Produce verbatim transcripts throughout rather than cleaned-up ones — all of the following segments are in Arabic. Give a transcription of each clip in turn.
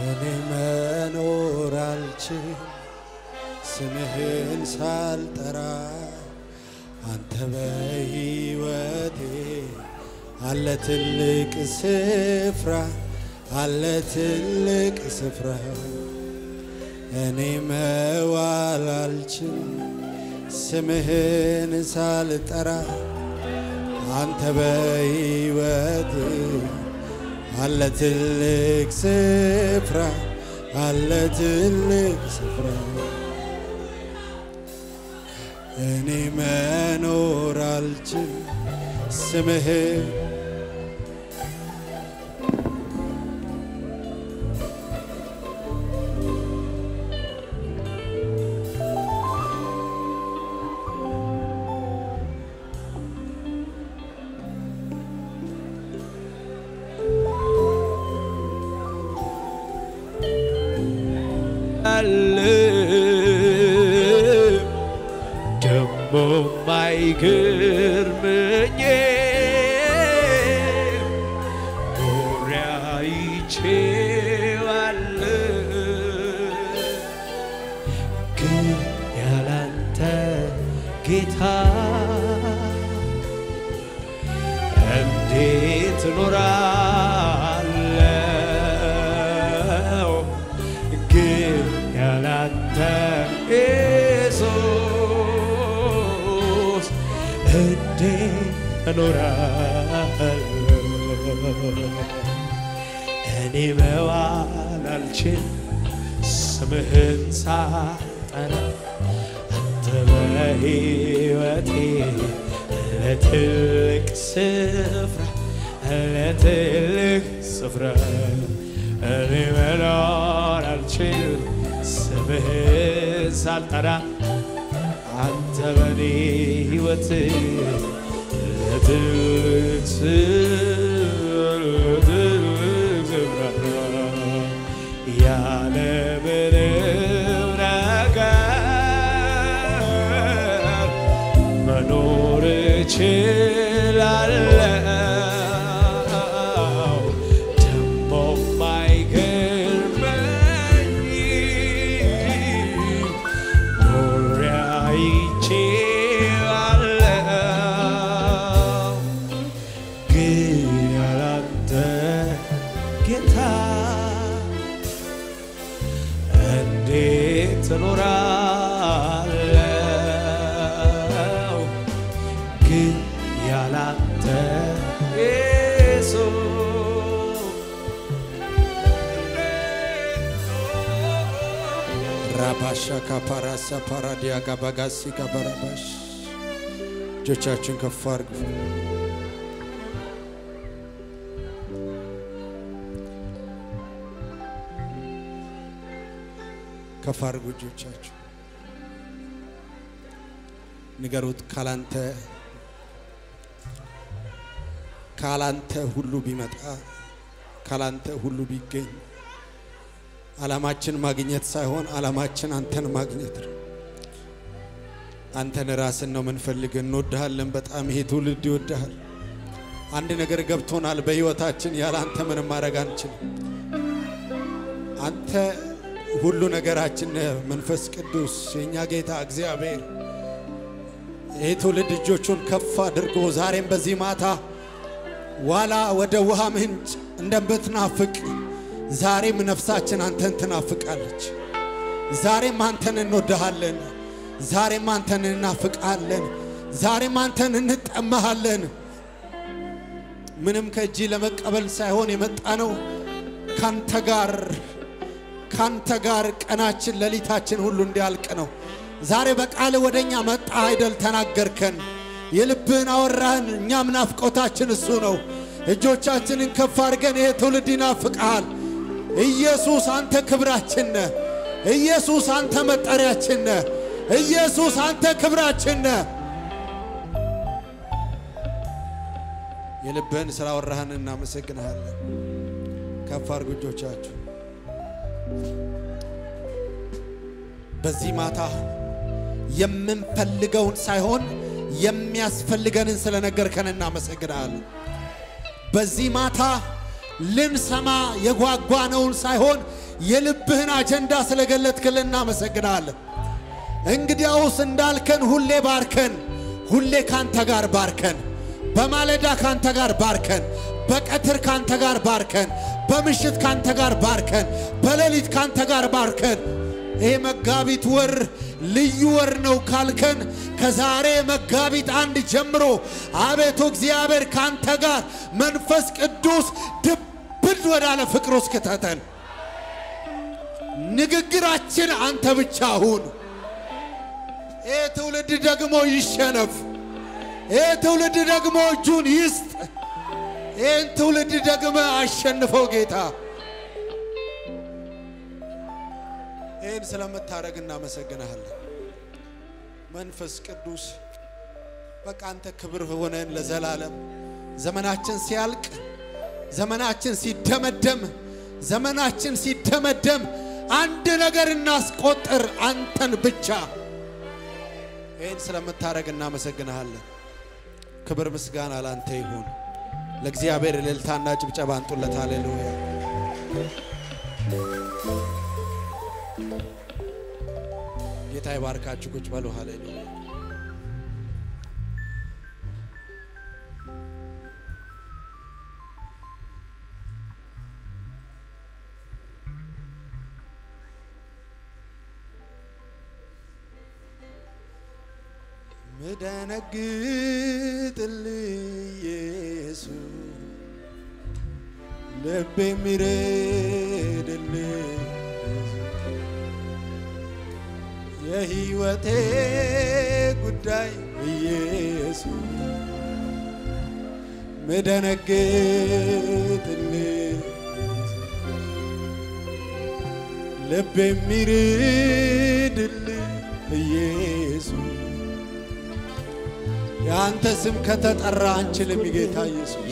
እኔ መኖር አልችል ስምህን ሳልጠራ አንተ በህይወቴ አለ ትልቅ ስፍራ አለ ትልቅ ስፍራ እኔ መዋል አልችል ስምህን ሳልጠራ አንተ በህይወቴ አለ ትልቅ ስፍራ አለ ትልቅ ስፍራ እኔ መኖር አልችል ስምህ جوچاچون كفار كفار جوچاچون نگروت كالانته كالانته هلو بيمتا كالانته هلو بيگن علاماتچن ماگنيت سايون علاماتچن انتن ماگنيت አንተን ራስን ነው መንፈልገን ወደሃለን በጣም ይሄ ትውልድ ይወደሃል አንድ ነገር ገብቶናል በህይወታችን ያለ አንተ ምንም ማድረግ አንችልም አንተ ሁሉ ነገራችን መንፈስ ቅዱስ የኛ ጌታ እግዚአብሔር ይሄ ትውልድ ልጆቹን ከፍ አድርጎ ዛሬም በዚህ ማታ ዋላ ወደ ውሃ ምንጭ እንደምትናፍቅ ዛሬም ነፍሳችን አንተን ትናፍቃለች ዛሬም አንተን እንወደሃለን ዛሬ ማንተን እናፍቃለን ዛሬ ማንተን እንጠማሃለን ምንም ከጂ ለመቀበል ሳይሆን የመጣ ነው ካንተ ጋር ካንተ ጋር ቀናችን ለሊታችን ሁሉ እንዲያልቅ ነው ዛሬ በቃል ወደኛ መጣ አይደል ተናገርከን የልብህን አወራን እኛም ናፍቆታችን እሱ ነው እጆቻችንን ከፍ አድርገን ይሄ ትውልድ ይናፍቃል ኢየሱስ አንተ ክብራችን ነህ ኢየሱስ አንተ መጠሪያችን ነህ ኢየሱስ አንተ ክብራችን ነህ የልብህን ስላወራህንና መሰግነሃለን ከፍ አድርጉ እጆቻችሁ በዚህ ማታ የምንፈልገውን ሳይሆን የሚያስፈልገንን ስለነገርከን እናመሰግናለን በዚህ ማታ ልንሰማ የጓጓነውን ሳይሆን يلبهنا أجندة سلقلت كلنا مسجنال. إنقدي أوس ندالكن هللي باركن هللي كان تجار باركن بمالدا كان تجار باركن بكتر كان تجار باركن بمشيت كان تجار باركن بلاليت كان تجار باركن. إيه مجابيت ور ليور نو كالكن كزاري مجابيت عند جمرو عبتوك زيابر كان تجار منفسك الدوس تبدور على فكروس كتاتن نجقراتشن أنت بتشاهون. إيه تولد دقمو يشنف إيه تولد دقمو جون يست إيه تولد دقمو عشنفو جيتا إيه سلامة تارقنا مساقنا هلا منفس كدوس بك أنت كبر هونين لزلالم زمناتشن سيالك زمناتشن سيدمدم زمناتشن سيدمدم عند نقر الناس قطر أنتن بجا إن سلامة تارك النام سجنا هلا كبر مسجانا لان تيهون لك زيابير للثان ناجب جبان طول تاللويا يتاي باركات شكوش بالو هاللويا مدنقت اللي يسوع لبي مريد اللي يهي وتي قداي يسوع مدنقت اللي لبي مريد اللي يسوع يا أنت سمكتة الرانش اللي بيجيتها يسوع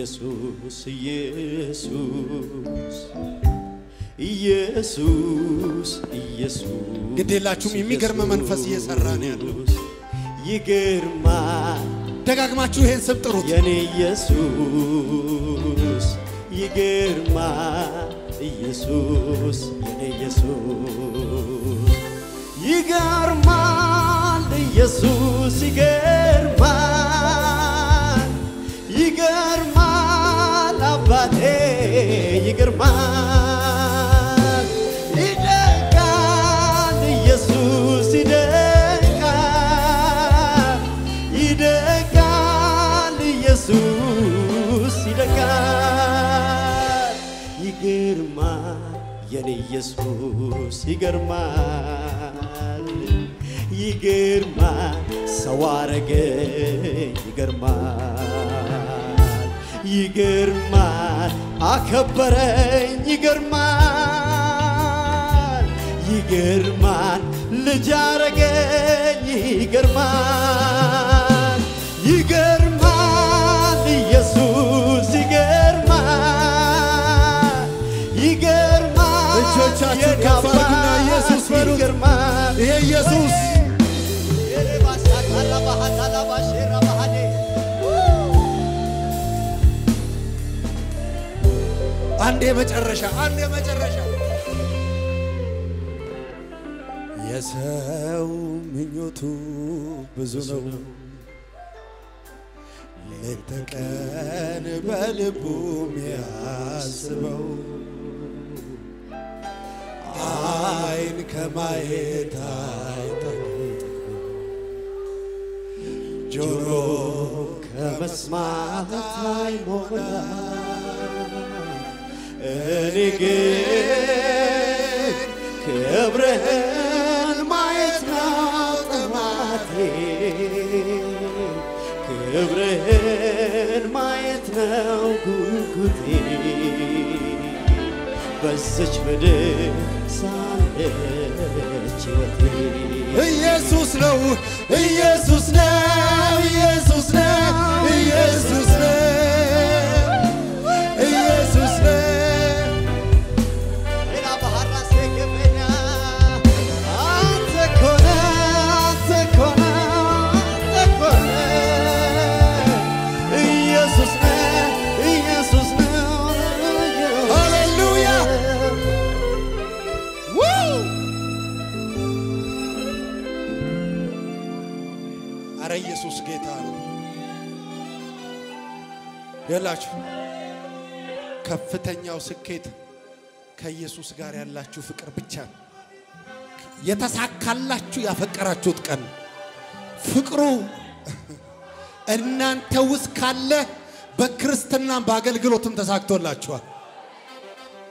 إيسوس إيسوس إيسوس إيسوس قديلاتهم يميقرم منفس يسراني عدلو يقرما دقاق ما تشوهين سبتروت يعني إيسوس يقرما إيسوس يعني إيسوس يقرما يسوس يقرمان يقرمان أبادي يقرمان يدقان يسوس يدقان يدقان يسوس يدقان يقرمان يعني يسوس يقرمان يقرمان سوارق يقرمان يقرمان أكبرين يقرمان يقرمان لجارق يقرمان يقرمان يسوس يقرمان يقرمان يقرمان يسوس عندي مجرشة عندي مجرشة يا ساو من يوتيوب بزنو ليت كان بلبوم يعصبو عين كما يتعطل جروك مسمعت هاي مولا انيقيت كبرهن ما يتناطماتي كبرهن ما يتناوقوتي بسج مدر سالتش وتي يسوس لو يسوس لو يسوس نام يسوس نام يسوس نام إلى بحر راسك بنا أتكون أتكون أتكون يسوس نام يسوس نام هاليلويا وو أرى يسوس يلاش كفتن يا وسكيت كيسوس قاري الله شو فكر بتشان يتساق الله شو يا فكرة شو تكن فكروا إن أنت وسكالة بكرستنا باقي الجلوتم تساقتوا الله شو